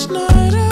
each night.